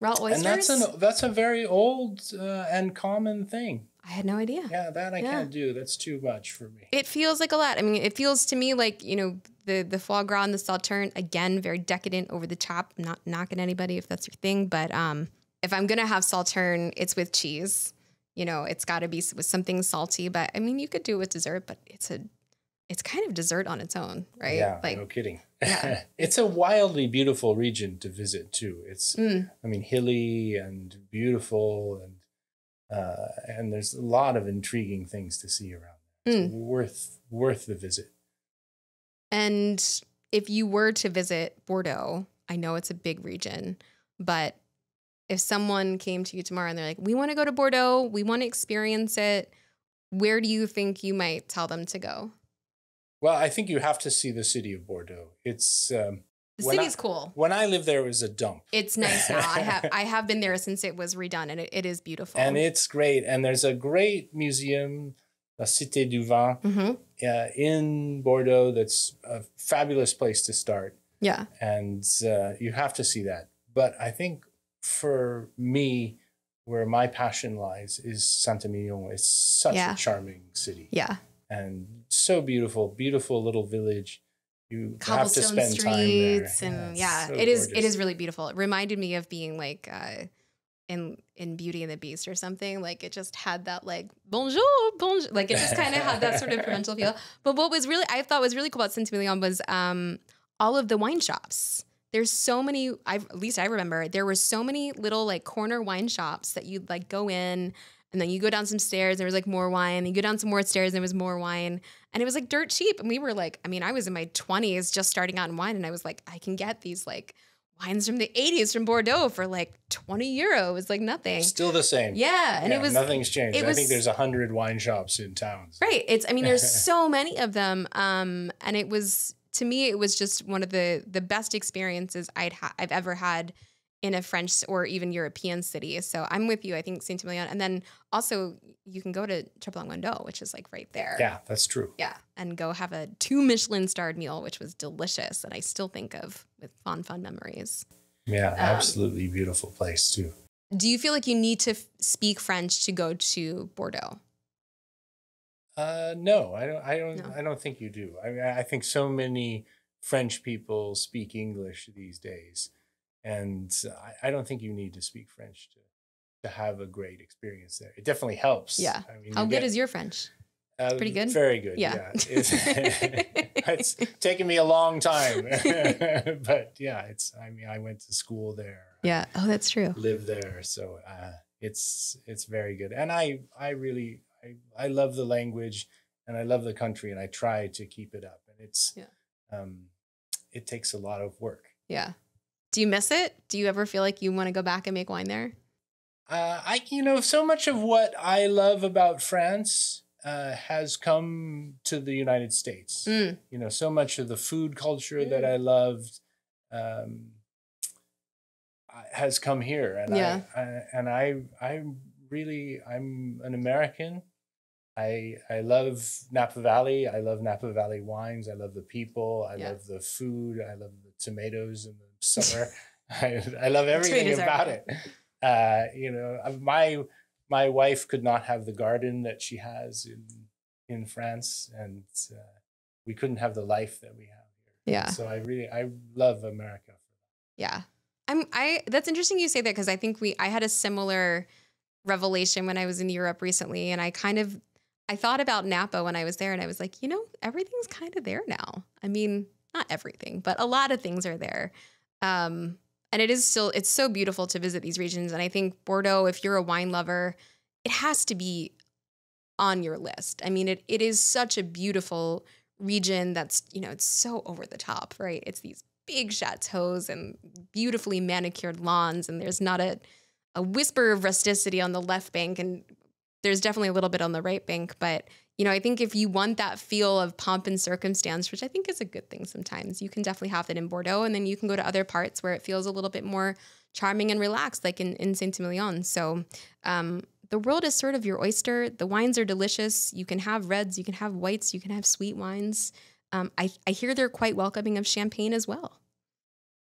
raw oysters. And that's an that's a very old uh, and common thing. I had no idea. Yeah, that I yeah. can't do. That's too much for me. It feels like a lot. I mean, it feels to me like, you know, the, the foie gras and the Sauternes, again, very decadent, over the top. Not knocking anybody if that's your thing. But um, if I'm going to have Sauternes, it's with cheese. You know, it's got to be with something salty. But, I mean, you could do it with dessert, but it's a it's kind of dessert on its own, right? Yeah, like, no kidding. Yeah. It's a wildly beautiful region to visit, too. It's, mm. I mean, hilly and beautiful and. Uh, and there's a lot of intriguing things to see around. It's mm. worth worth the visit. And if you were to visit Bordeaux, I know it's a big region, but if someone came to you tomorrow and they're like, we want to go to Bordeaux, we want to experience it, where do you think you might tell them to go? Well, I think you have to see the city of Bordeaux. It's... Um, The when city's I, cool. When I lived there, it was a dump. It's nice now. I have I have been there since it was redone, and it, it is beautiful. And it's great. And there's a great museum, La Cité du Vin, mm-hmm. uh, in Bordeaux. That's a fabulous place to start. Yeah. And uh, you have to see that. But I think for me, where my passion lies is Saint-Émilion. It's such yeah. a charming city. Yeah. And so beautiful, beautiful little village. You have to spend time there. And yeah, yeah so it is gorgeous. It is really beautiful. It reminded me of being like uh, in in Beauty and the Beast or something. Like it just had that like bonjour, bonjour. Like it just kind of had that sort of provincial feel. But what was really I thought was really cool about Saint-Émilion was um, all of the wine shops. There's so many. I've, at least I remember there were so many little like corner wine shops that you'd like go in. And then you go down some stairs, there was like more wine. You go down some more stairs, and there was more wine. And it was like dirt cheap. And we were like, I mean, I was in my twenties just starting out in wine. And I was like, I can get these like wines from the eighties from Bordeaux for like twenty euro. It's like nothing. Still the same. Yeah. And yeah, it was. Nothing's changed. I was, think there's a hundred wine shops in towns. Right. It's, I mean, there's so many of them. Um, and it was, to me, it was just one of the, the best experiences I'd ha I've ever had in a French or even European city. So I'm with you, I think Saint-Émilion. And then also you can go to Troplong Mondot, which is like right there. Yeah, that's true. Yeah, and go have a two Michelin starred meal, which was delicious that I still think of with fond, fond memories. Yeah, um, absolutely beautiful place too. Do you feel like you need to speak French to go to Bordeaux? Uh, no, I don't, I don't, no. I don't think you do. I mean, I think so many French people speak English these days. And I, I don't think you need to speak French to to have a great experience there. It definitely helps. Yeah. I mean, How good get, is your French? Uh, it's pretty good? Very good, yeah. yeah. It's, it's taken me a long time. But yeah, it's. I mean, I went to school there. Yeah. Oh, that's true. Lived there. So uh, it's it's very good. And I, I really, I, I love the language and I love the country and I try to keep it up. And it's, yeah. um, it takes a lot of work. Yeah. Do you miss it? Do you ever feel like you want to go back and make wine there? Uh, I, you know, so much of what I love about France uh, has come to the United States. Mm. You know, so much of the food culture mm. that I loved um, has come here, and yeah. I, I and I I really I'm an American. I I love Napa Valley. I love Napa Valley wines. I love the people. I yeah. love the food. I love the tomatoes in the summer. I I love everything about it. Uh, you know, my my wife could not have the garden that she has in in France, and uh, we couldn't have the life that we have here. Yeah. So I really I love America for that. Yeah, I'm. I that's interesting you say that, because I think we I had a similar revelation when I was in Europe recently, and I kind of I thought about Napa when I was there, and I was like, you know, everything's kind of there now. I mean, not everything, but a lot of things are there. Um, And it is still, it's so beautiful to visit these regions. And I think Bordeaux, if you're a wine lover, it has to be on your list. I mean, it it is such a beautiful region that's, you know, it's so over the top, right? It's these big chateaus and beautifully manicured lawns. And there's not a, a whisper of rusticity on the left bank. And there's definitely a little bit on the right bank. But, you know, I think if you want that feel of pomp and circumstance, which I think is a good thing sometimes, you can definitely have it in Bordeaux, and then you can go to other parts where it feels a little bit more charming and relaxed, like in, in Saint-Émilion. So um, the world is sort of your oyster. The wines are delicious. You can have reds, you can have whites, you can have sweet wines. Um, I, I hear they're quite welcoming of champagne as well.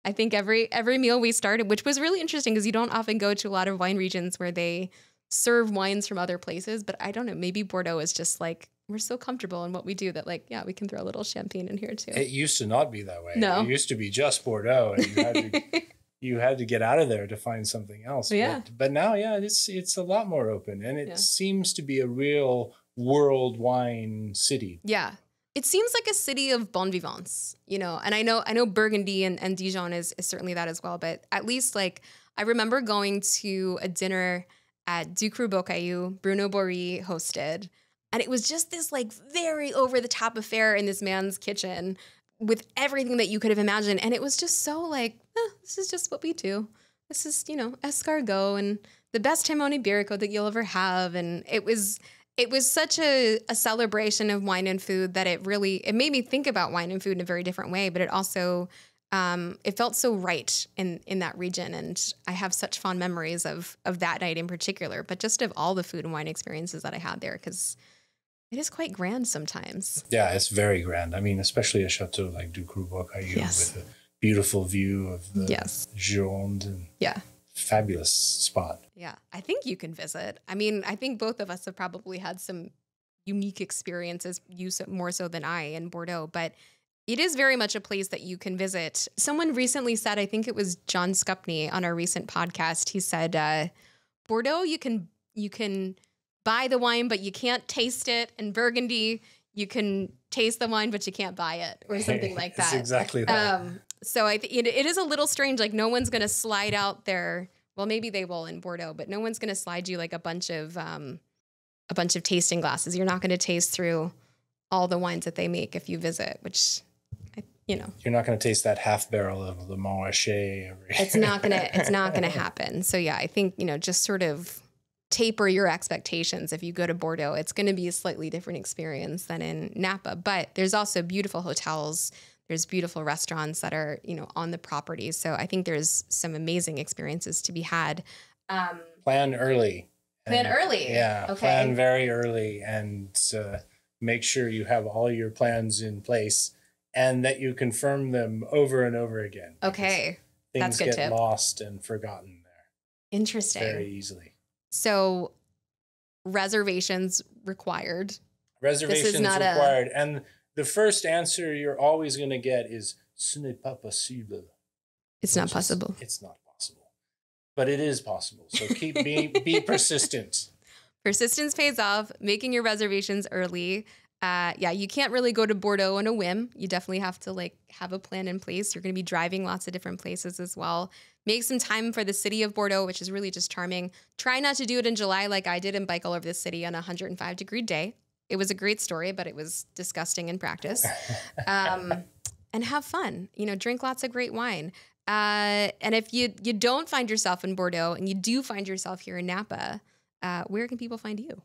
I think every, every meal we started, which was really interesting because you don't often go to a lot of wine regions where they serve wines from other places, but I don't know, maybe Bordeaux is just like, we're so comfortable in what we do that like, yeah, we can throw a little champagne in here too. It used to not be that way. No. It used to be just Bordeaux, and you had to, you had to get out of there to find something else. Yeah. But, but now, yeah, it's, it's a lot more open, and it yeah. seems to be a real world wine city. Yeah. It seems like a city of bon vivants, you know, and I know, I know Burgundy and, and Dijon is, is certainly that as well, but at least like, I remember going to a dinner at Ducru-Beaucaillou, Bruno Bory hosted. And it was just this like very over the top affair in this man's kitchen with everything that you could have imagined. And it was just so like, eh, this is just what we do. This is, you know, escargot and the best jamón ibérico that you'll ever have. And it was, it was such a, a celebration of wine and food that it really, it made me think about wine and food in a very different way, but it also, Um, it felt so right in, in that region. And I have such fond memories of, of that night in particular, but just of all the food and wine experiences that I had there, because it is quite grand sometimes. Yeah, it's very grand. I mean, especially a chateau like Ducru-Beaucaillou yes. with a beautiful view of the yes. Gironde. And yeah. Fabulous spot. Yeah, I think you can visit. I mean, I think both of us have probably had some unique experiences, you so, more so than I in Bordeaux, but it is very much a place that you can visit. Someone recently said, I think it was John Scupney on our recent podcast, he said, uh, Bordeaux, you can you can buy the wine, but you can't taste it. And Burgundy, you can taste the wine, but you can't buy it, or something like that. It's exactly that. Um, so I th it, it is a little strange. Like, no one's going to slide out there. Well, maybe they will in Bordeaux, but no one's going to slide you like a bunch of um, a bunch of tasting glasses. You're not going to taste through all the wines that they make if you visit, which... You know, you're not going to taste that half barrel of Le Montrachet. It's not going to, it's not going to happen. So yeah, I think, you know, just sort of taper your expectations. If you go to Bordeaux, it's going to be a slightly different experience than in Napa, but there's also beautiful hotels. There's beautiful restaurants that are, you know, on the property. So I think there's some amazing experiences to be had. Um, plan early. Plan and, early. Yeah. Okay. Plan very early and uh, make sure you have all your plans in place, and that you confirm them over and over again. Okay. Things get lost and forgotten there. Interesting. Very easily. So reservations required. Reservations required. And the first answer you're always going to get is, ce n'est pas possible. It's not possible. It's not possible. But it is possible. So keep be, be persistent. Persistence pays off. Making your reservations early. Uh, yeah, you can't really go to Bordeaux on a whim. You definitely have to like have a plan in place. You're going to be driving lots of different places as well. Make some time for the city of Bordeaux, which is really just charming. Try not to do it in July like I did and bike all over the city on a one hundred five degree day. It was a great story, but it was disgusting in practice. Um, and have fun. You know, drink lots of great wine. Uh, and if you you don't find yourself in Bordeaux and you do find yourself here in Napa, uh, where can people find you?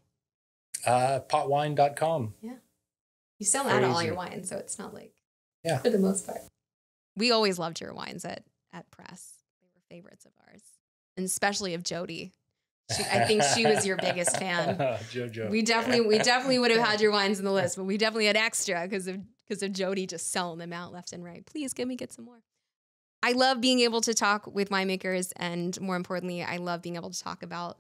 Uh, pot wine dot com. Yeah. You still add all your wine, so it's not like, yeah, for the most part. We always loved your wines at, at Press. They were favorites of ours, and especially of Jody. She, I think she was your biggest fan. Oh, Jojo. We definitely, we definitely would have had your wines on the list, but we definitely had extra because of, because of Jody just selling them out left and right. Please give me, get some more. I love being able to talk with winemakers, and more importantly, I love being able to talk about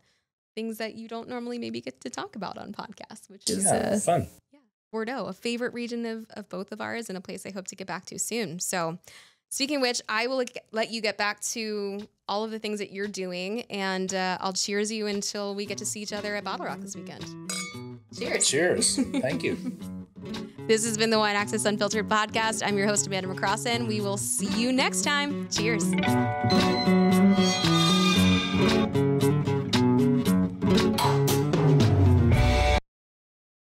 things that you don't normally maybe get to talk about on podcasts, which is yeah, uh, fun. Yeah, Bordeaux, a favorite region of, of both of ours, and a place I hope to get back to soon. So speaking of which, I will let you get back to all of the things that you're doing, and uh, I'll cheers you until we get to see each other at Bottle Rock this weekend. Cheers. Cheers. Thank you. This has been the Wine Access Unfiltered Podcast. I'm your host, Amanda McCrossan. We will see you next time. Cheers.